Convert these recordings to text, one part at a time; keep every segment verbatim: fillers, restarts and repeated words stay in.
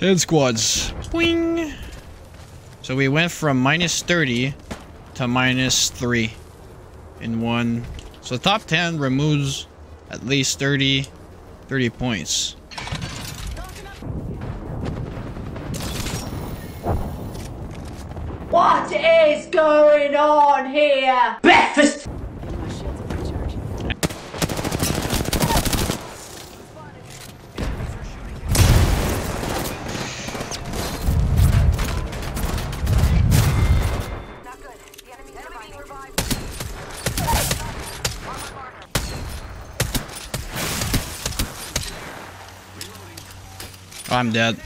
Head squads. Boing. So we went from minus thirty to minus three in one. So top ten removes at least thirty, thirty points. What is going on here? Breakfast! I'm dead.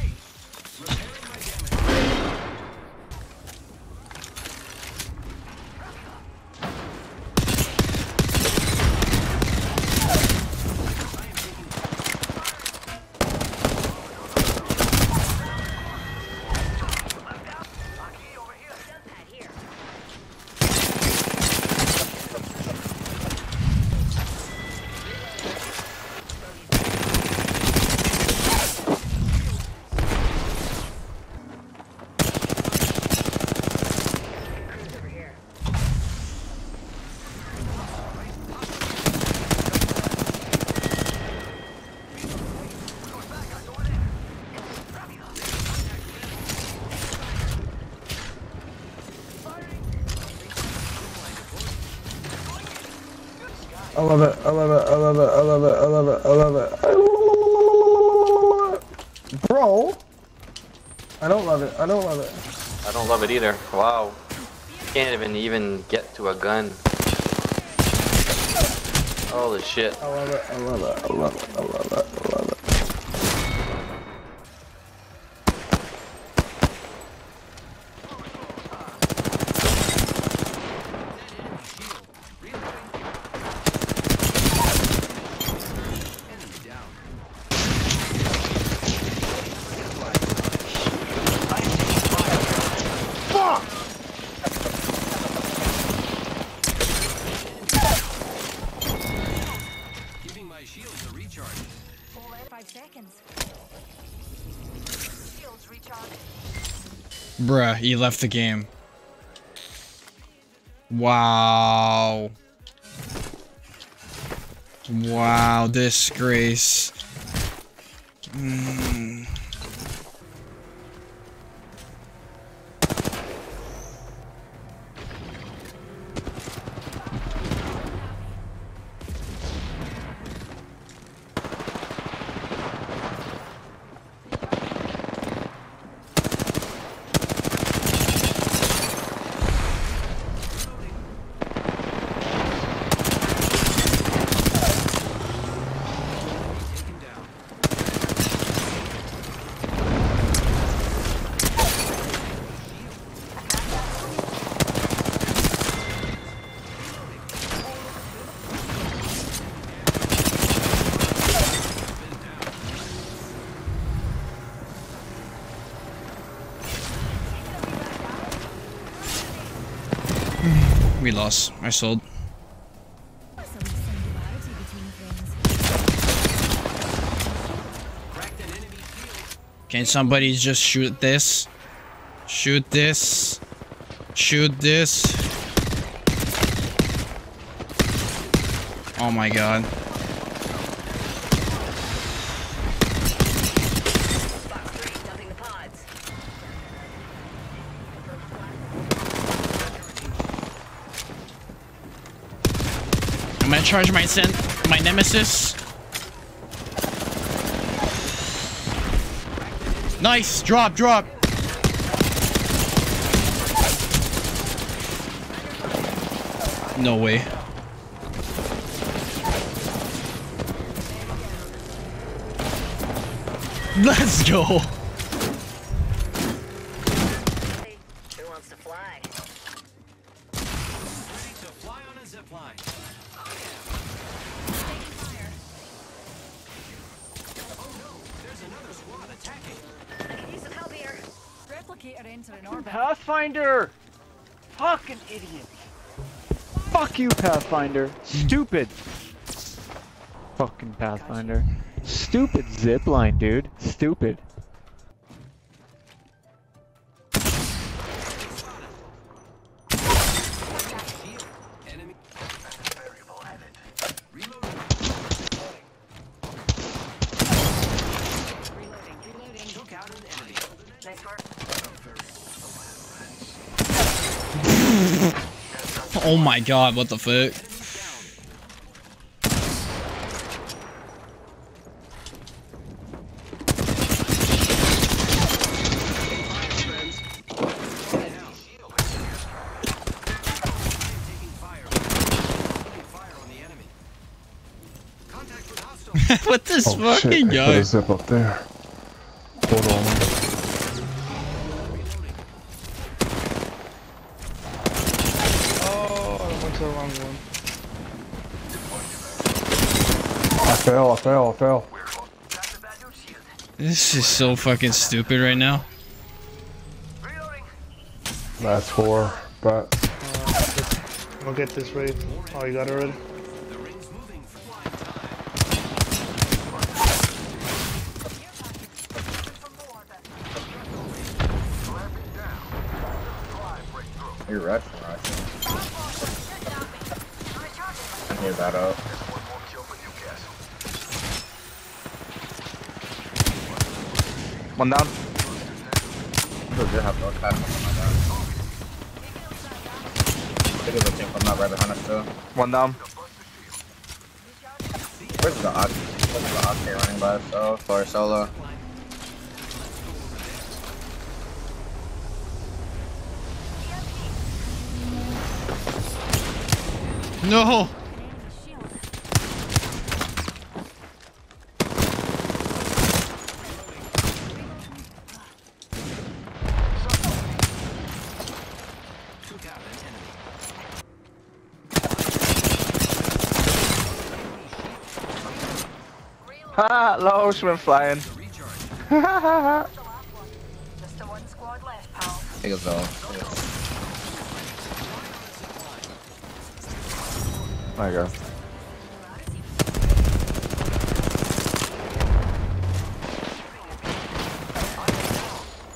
I love it, I love it, I love it, I love it, I love it, I love it, I love it. Bro! I don't love it, I don't love it. I don't love it either. Wow. Can't even even get to a gun. Holy shit. I love it, I love it, I love it, I love it, I love it. Bruh, he left the game. Wow. Wow, disgrace. Mm. We lost. I sold. Can somebody just shoot this? Shoot this. Shoot this. Oh my god. I'm gonna charge my sen- my nemesis. Nice! Drop, drop! No way. Let's go! Who wants to fly? Ready to fly on a zip line. Pathfinder! Fucking idiot! Fuck you, Pathfinder! Stupid! Fucking Pathfinder. Stupid zipline, dude. Stupid. Oh my god, what the fuck? What this oh, fucking shit, guy? Put a zip up there. Hold on. Oh, I went to the wrong one. I fell, I fell, I fell. This is so fucking stupid right now. That's four, but. Uh, we'll get this raid. Oh, you got it already? You're right for I think. I need that up. One down. One down. Where's the odd? Where's the odd here running by itself or solo? No! Ha! Low, she went flying. Ha ha ha! Just the one squad left, pal. Take us all. There you go.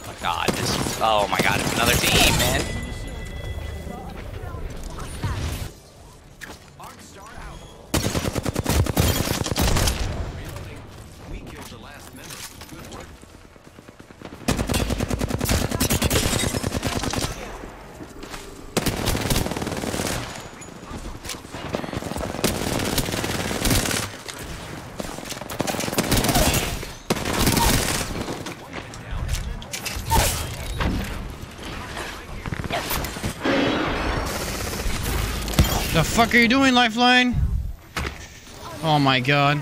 Oh my god, this is, oh my god, it's another team, man. The fuck are you doing, Lifeline? Oh my god.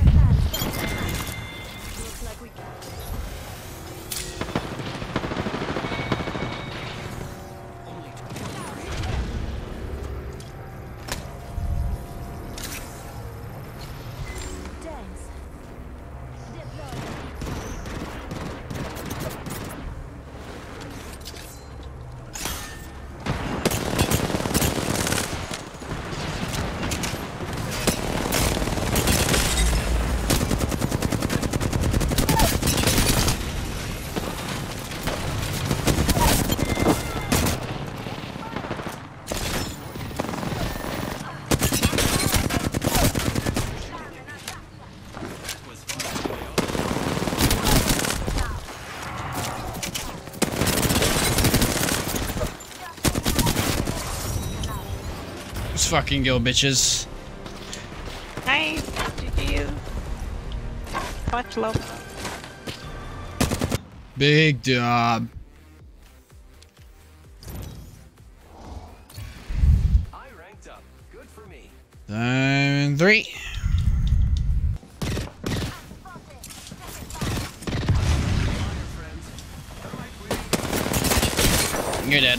Fucking go, bitches. Nice to you. Much love. Big job. I ranked up. Good for me. Time three. You're dead.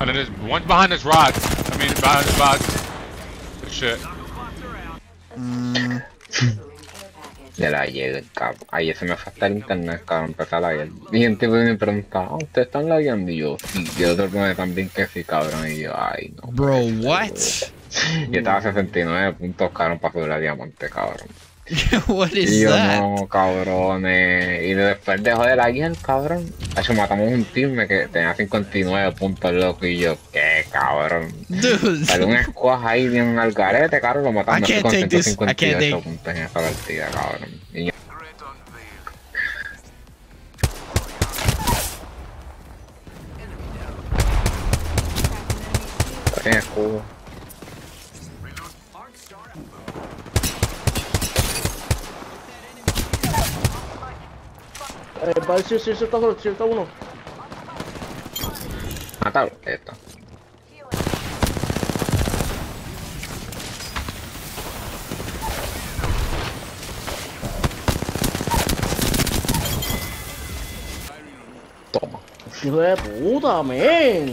Oh, there is one behind this rock. I mean, behind this box. Good shit. Mm. Ya la llega, ayer se me fue hasta el internet, cabrón, empezó a laguear. Y gente me preguntaba, ¿ustedes están lagueando? Y yo, sí. Y otro que me también que sí, cabrón. Y yo, ay, no. Bro, what? Yo estaba a sesenta y nueve puntos, cabrón, para subir a diamante, cabrón. What is y yo, that? No, cabrones. Y después dejó de laguear, cabrón. Hacho, matamos un team que tenía cincuenta y nueve puntos, loco. Y yo, qué cabrón. Dude. Salió un squash ahí bien al garete, cabrón. Lo matamos con ciento cincuenta y ocho puntos en esa partida, cabrón. Y yo... Tiene escudo. Eh, va a decir si está solo, si está uno. Mátalo, esto. Toma. ¡Hijo de puta, men!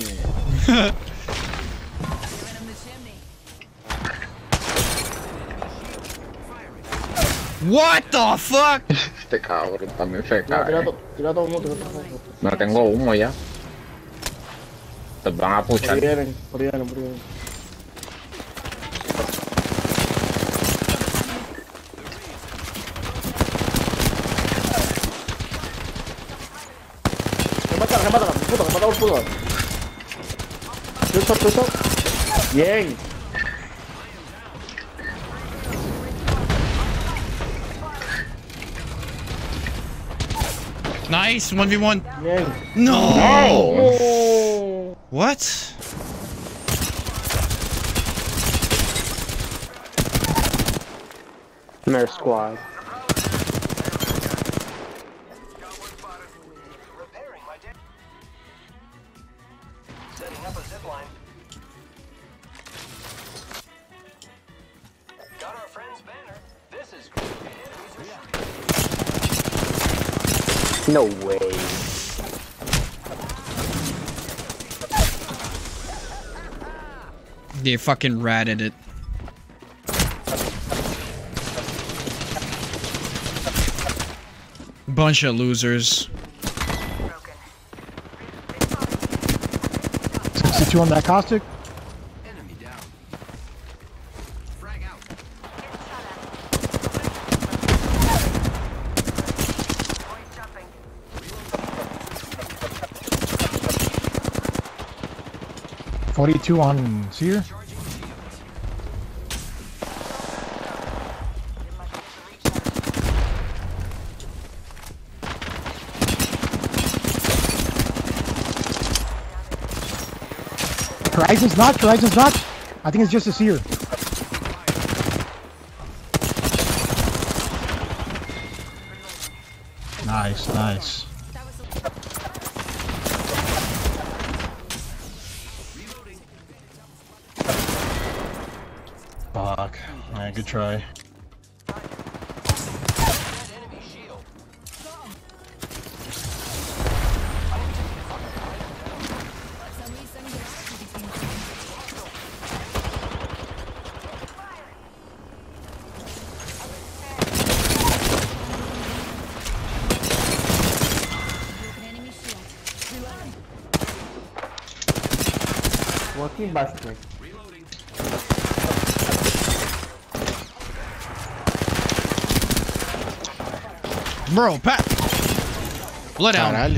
What the fuck? Este cabrón también se cae. No, tira, tira todo humo, tira todo humo. No tengo humo ya. Te van a puchar. Vienen, por ahí vienen, por ahí vienen. Remátala, remátala, puta, remátala por puta. Chuso, chuso. Bien. Nice, one v one. Yeah. No. No! What? Nurse squad. Setting up a zip line. Got our friend's banner. This is great. No way. They fucking ratted it. Bunch of losers. sixty-two on that Caustic. forty-two on Seer. Horizon's not, Horizon's not. I think it's just a Seer. Nice, nice. Fuck. Alright, good try. Walking basket. Bro, Pat! Blood out.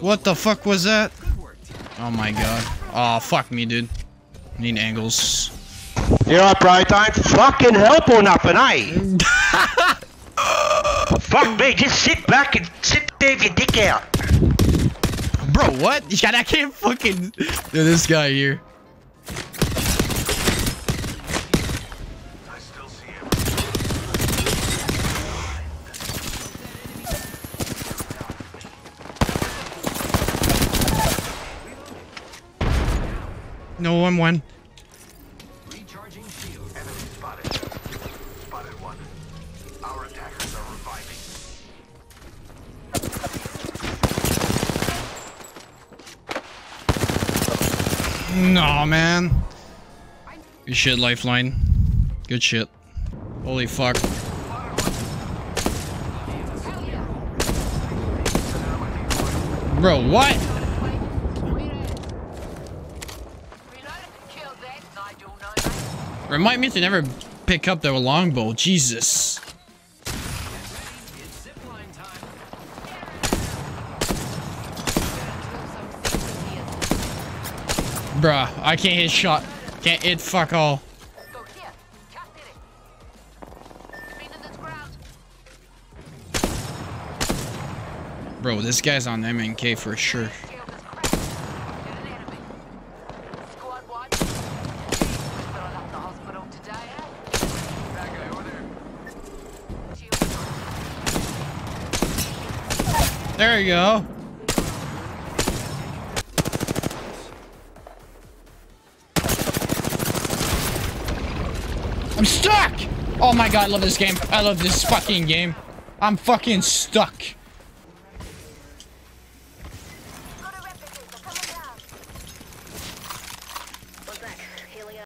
What the fuck was that? Oh my god. Oh, fuck me, dude. Need angles. You're up, right? I fucking help on up and I. Fuck me, just sit back and sit there with your dick out. Bro, what? God, I can't fucking. Dude, this guy here. No one won. Recharging shield. Enemy spotted. Spotted one. Our attackers are reviving. No, man. Good shit, Lifeline. Good shit. Holy fuck. Bro, what? Remind me to never pick up their longbow. Jesus. Bruh, I can't hit shot. Can't hit fuck all. Bro, this guy's on M N K for sure. There you go. I'm stuck! Oh my god, I love this game. I love this fucking game. I'm fucking stuck.